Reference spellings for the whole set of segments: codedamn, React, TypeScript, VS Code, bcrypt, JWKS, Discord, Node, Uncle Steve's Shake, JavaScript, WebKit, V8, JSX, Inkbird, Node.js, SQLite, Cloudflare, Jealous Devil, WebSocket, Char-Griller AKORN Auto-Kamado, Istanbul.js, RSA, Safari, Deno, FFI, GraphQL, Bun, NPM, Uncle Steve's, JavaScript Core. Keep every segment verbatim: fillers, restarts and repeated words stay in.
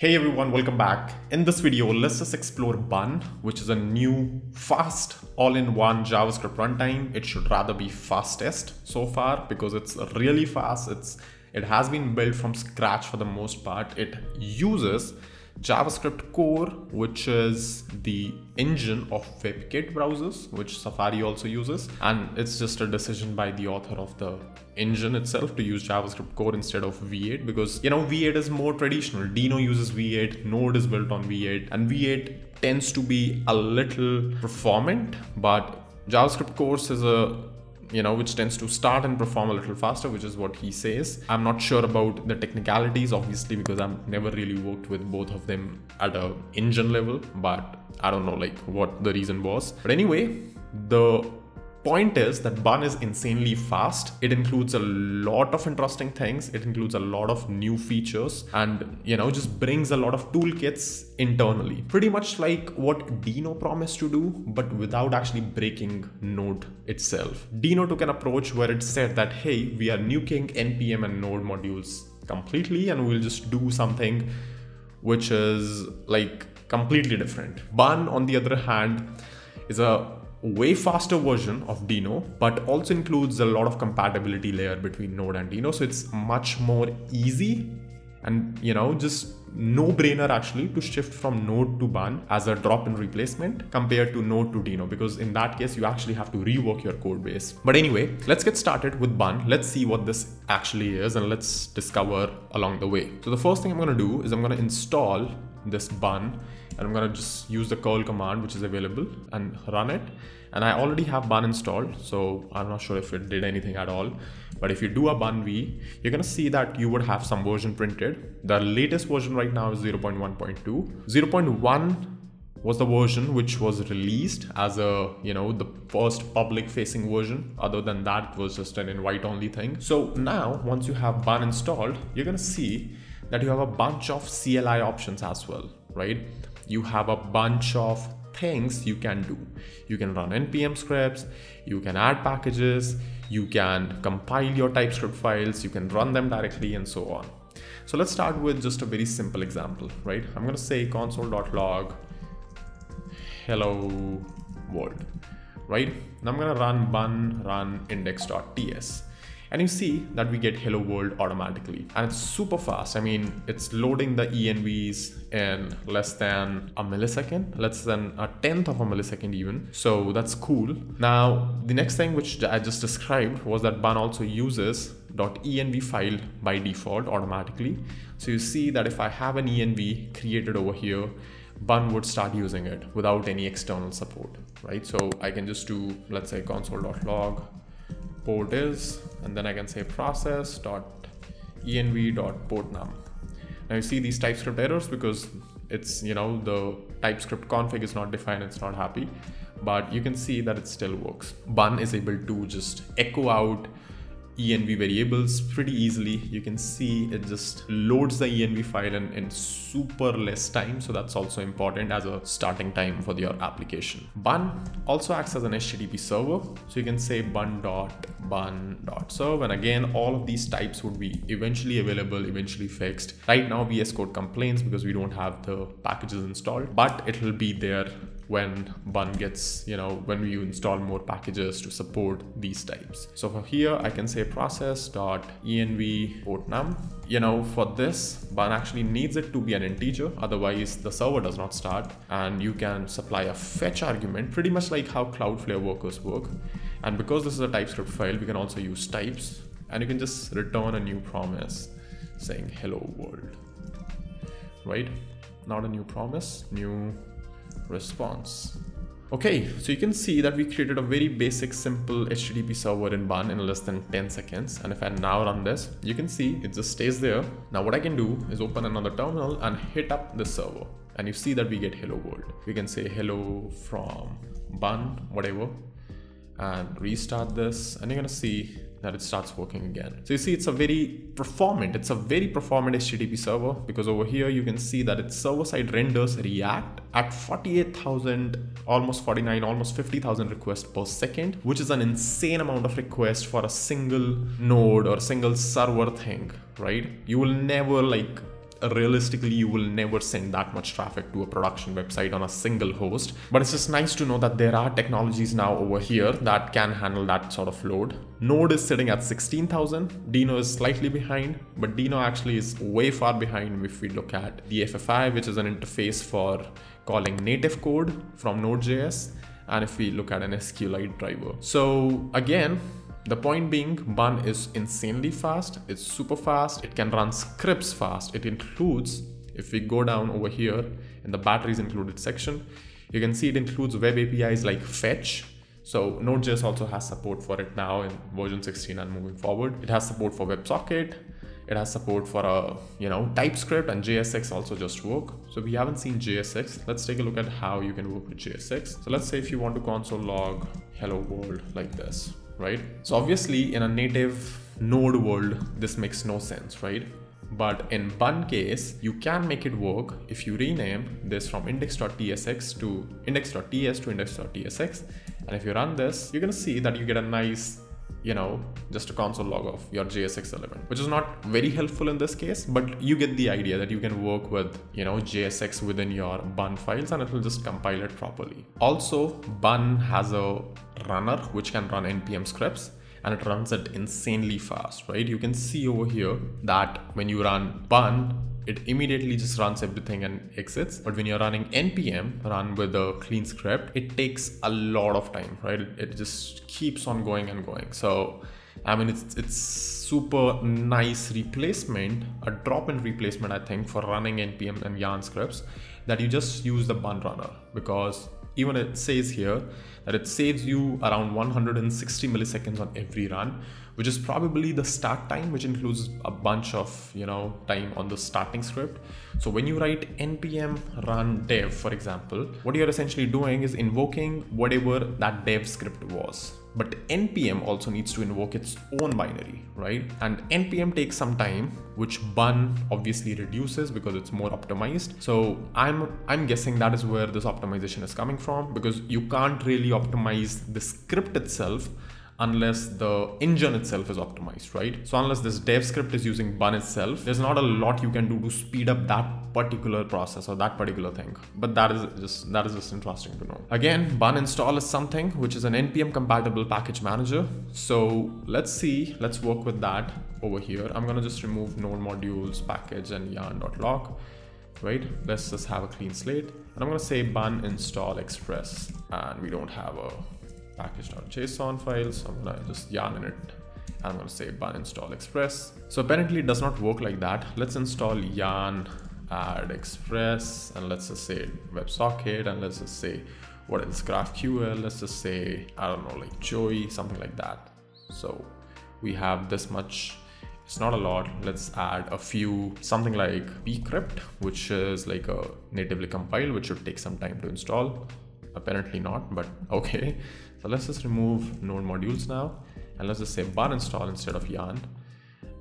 Hey everyone, welcome back. In this video, let's just explore Bun, which is a new fast all-in-one JavaScript runtime. It should rather be fastest so far because it's really fast. It's, it has been built from scratch for the most part. It uses JavaScript Core, which is the engine of WebKit browsers, which Safari also uses. And it's just a decision by the author of the engine itself to use JavaScript Core instead of V eight, because you know V eight is more traditional. Deno uses V eight, Node is built on V eight, and V eight tends to be a little performant, but JavaScript Core is a you know, which tends to start and perform a little faster, which is what he says. I'm not sure about the technicalities, obviously, because I've never really worked with both of them at a engine level, but I don't know like what the reason was. But anyway, the point is that Bun is insanely fast. It includes a lot of interesting things. It includes a lot of new features and, you know, just brings a lot of toolkits internally. Pretty much like what Deno promised to do, but without actually breaking Node itself. Deno took an approach where it said that, hey, we are nuking N P M and Node modules completely, and we'll just do something which is like completely different. Bun, on the other hand, is a way faster version of Deno, but also includes a lot of compatibility layer between Node and Deno, so it's much more easy and, you know, just no-brainer actually to shift from Node to Bun as a drop-in replacement compared to Node to Deno, because in that case you actually have to rework your code base. But anyway, let's get started with Bun. Let's see what this actually is and let's discover along the way. So the first thing I'm going to do is I'm going to install this Bun, and I'm gonna just use the curl command which is available and run it. And I already have Bun installed, so I'm not sure if it did anything at all. But if you do a Bun V, you're gonna see that you would have some version printed. The latest version right now is zero point one point two. zero point one was the version which was released as a, you know, the first public facing version. Other than that, it was just an invite only thing. So now once you have Bun installed, you're gonna see that you have a bunch of C L I options as well, right? You have a bunch of things you can do. You can run N P M scripts, you can add packages, you can compile your TypeScript files, you can run them directly and so on. So let's start with just a very simple example, right? I'm gonna say console.log hello world, right? And I'm gonna run bun run index.ts. And you see that we get hello world automatically, and it's super fast. I mean, it's loading the envs in less than a millisecond, less than a tenth of a millisecond even. So that's cool. Now, the next thing which I just described was that Bun also uses .env file by default automatically. So you see that if I have an env created over here, Bun would start using it without any external support, right? So I can just do, let's say console.log port is, and then I can say process.env.portnum. Now you see these TypeScript errors because it's, you know, the TypeScript config is not defined, it's not happy, but you can see that it still works. Bun is able to just echo out env variables pretty easily. You can see it just loads the env file in, in super less time, so that's also important as a starting time for your application. Bun also acts as an H T T P server, so you can say bun.bun.serve, and again all of these types would be eventually available, eventually fixed. Right now V S Code complains because we don't have the packages installed, but it will be there when Bun gets, you know, when we install more packages to support these types. So for here, I can say process.env.portnum. You know, for this, Bun actually needs it to be an integer, otherwise the server does not start, and you can supply a fetch argument, pretty much like how Cloudflare workers work. And because this is a TypeScript file, we can also use types, and you can just return a new promise saying hello world, right? Not a new promise, new response. Okay, so you can see that we created a very basic, simple H T T P server in Bun in less than ten seconds. And if I now run this, you can see it just stays there. Now what I can do is open another terminal and hit up the server. And you see that we get hello world. We can say hello from Bun, whatever, and restart this. And you're gonna see that it starts working again. So you see, it's a very performant, it's a very performant H T T P server, because over here you can see that its server-side renders React at forty-eight thousand, almost forty-nine, almost fifty thousand requests per second, which is an insane amount of requests for a single node or a single server thing, right? You will never like realistically you will never send that much traffic to a production website on a single host. But it's just nice to know that there are technologies now over here that can handle that sort of load. Node is sitting at sixteen thousand. Deno is slightly behind, but Deno actually is way far behind if we look at the F F I, which is an interface for calling native code from Node.js, and if we look at an SQLite driver. So again, the point being, Bun is insanely fast, it's super fast, it can run scripts fast. It includes, if we go down over here in the batteries included section, you can see it includes web A P Is like fetch. So Node.js also has support for it now in version sixteen and moving forward. It has support for WebSocket. It has support for a, you know, TypeScript, and J S X also just work. So we haven't seen J S X. Let's take a look at how you can work with J S X. So let's say if you want to console log hello world like this, right? So obviously in a native Node world, this makes no sense, right? But in Bun case, you can make it work if you rename this from index.tsx to index.ts to index.tsx. And if you run this, you're gonna see that you get a nice, you know, just a console log of your J S X element, which is not very helpful in this case, but you get the idea that you can work with, you know, J S X within your Bun files and it will just compile it properly. Also, Bun has a runner which can run N P M scripts, and it runs it insanely fast, right? You can see over here that when you run Bun, it immediately just runs everything and exits. But when you're running N P M, run with a clean script, it takes a lot of time, right? It just keeps on going and going. So, I mean, it's, it's super nice replacement, a drop-in replacement, I think, for running N P M and yarn scripts, that you just use the Bun runner, because even it says here that it saves you around one hundred sixty milliseconds on every run, which is probably the start time, which includes a bunch of, you know, time on the starting script. So when you write N P M run dev, for example, what you're essentially doing is invoking whatever that dev script was. But N P M also needs to invoke its own binary, right? And N P M takes some time, which Bun obviously reduces because it's more optimized. So I'm, I'm guessing that is where this optimization is coming from, because you can't really optimize the script itself unless the engine itself is optimized, right? So unless this dev script is using Bun itself, there's not a lot you can do to speed up that particular process or that particular thing. But that is just, that is just interesting to know. Again, Bun install is something which is an N P M compatible package manager. So let's see, let's work with that over here. I'm gonna just remove node modules package and yarn.log, right? Let's just have a clean slate. And I'm gonna say Bun install express, and we don't have a package.json file, so I'm gonna just yarn in it. I'm gonna say Bun install express. So apparently it does not work like that. Let's install yarn add express, and let's just say WebSocket, and let's just say what else, GraphQL. Let's just say, I don't know, like Joey, something like that. So we have this much. It's not a lot. Let's add a few, something like bcrypt, which is like a natively compiled, which should take some time to install. Apparently not, but okay. So let's just remove node modules now, and let's just say Bun install instead of yarn,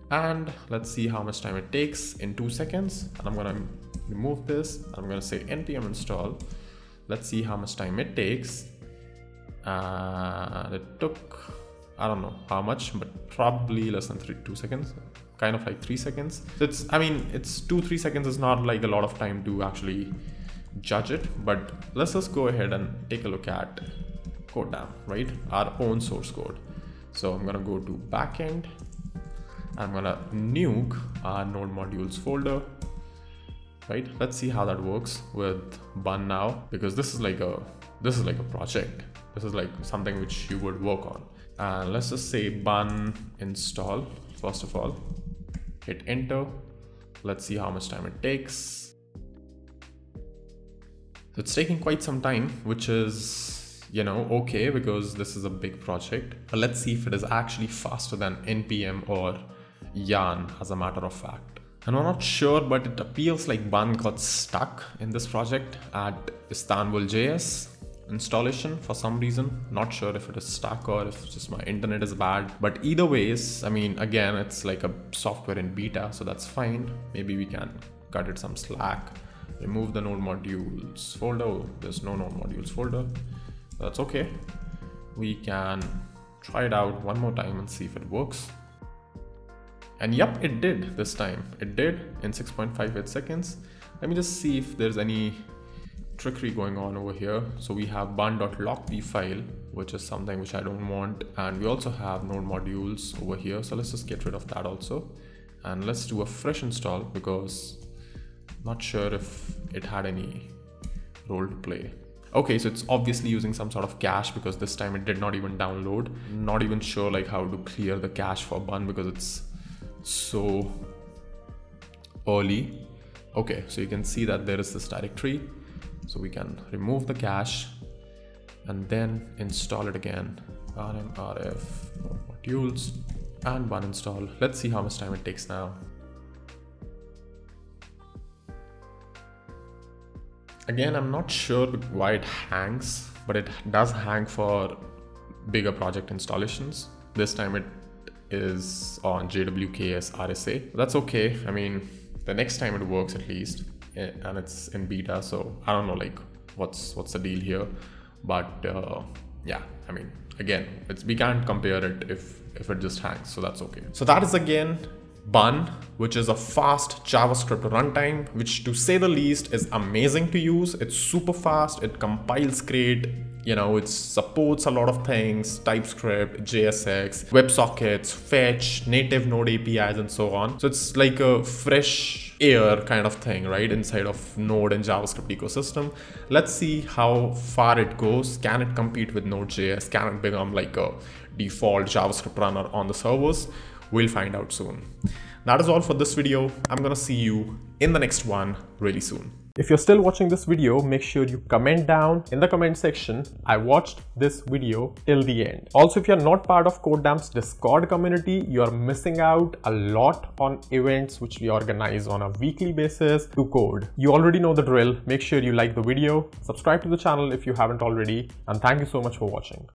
and let's see how much time it takes in two seconds. And I'm gonna remove this. I'm gonna say N P M install. Let's see how much time it takes, and it took, I don't know how much, but probably less than three two seconds, kind of like three seconds. So it's, I mean, it's two three seconds is not like a lot of time to actually judge it, but let's just go ahead and take a look at codedamn, right? Our own source code. So I'm gonna go to backend. I'm gonna nuke our node modules folder, right? Let's see how that works with Bun now, because this is like a this is like a project. This is like something which you would work on. And let's just say Bun install first of all. Hit enter. Let's see how much time it takes. It's taking quite some time, which is, you know, okay, because this is a big project. But let's see if it is actually faster than N P M or yarn, as a matter of fact. And we're not sure, but it appears like Bun got stuck in this project at Istanbul.js installation for some reason. Not sure if it is stuck or if just my internet is bad, but either ways, I mean, again, it's like a software in beta, so that's fine. Maybe we can cut it some slack. Remove the node modules folder. Oh, there's no node modules folder. That's okay. We can try it out one more time and see if it works. And yep, it did this time. It did in six point five eight seconds. Let me just see if there's any trickery going on over here. So we have bun.logp file, which is something which I don't want. And we also have node modules over here. So let's just get rid of that also. And let's do a fresh install because I'm not sure if it had any role to play. Okay, so it's obviously using some sort of cache because this time it did not even download. Not even sure like how to clear the cache for Bun because it's so early. Okay, so you can see that there is this directory. So we can remove the cache and then install it again. R M R F modules and Bun install. Let's see how much time it takes now. Again, I'm not sure why it hangs, but it does hang for bigger project installations. This time it is on J W K S R S A. That's okay. I mean, the next time it works at least, and it's in beta. So I don't know like what's what's the deal here, but uh, yeah, I mean, again, it's, we can't compare it if, if it just hangs. So that's okay. So that is again, Bun, which is a fast JavaScript runtime, which to say the least is amazing to use. It's super fast, it compiles great, you know, it supports a lot of things, TypeScript, J S X, WebSockets, fetch, native Node A P Is, and so on. So it's like a fresh air kind of thing, right, inside of Node and JavaScript ecosystem. Let's see how far it goes. Can it compete with Node.js? Can it become like a default JavaScript runner on the servers? We'll find out soon. That is all for this video. I'm gonna see you in the next one really soon. If you're still watching this video, make sure you comment down in the comment section, I watched this video till the end. Also, if you're not part of codedamn's Discord community, you're missing out a lot on events which we organize on a weekly basis to code. You already know the drill. Make sure you like the video, subscribe to the channel if you haven't already, and thank you so much for watching.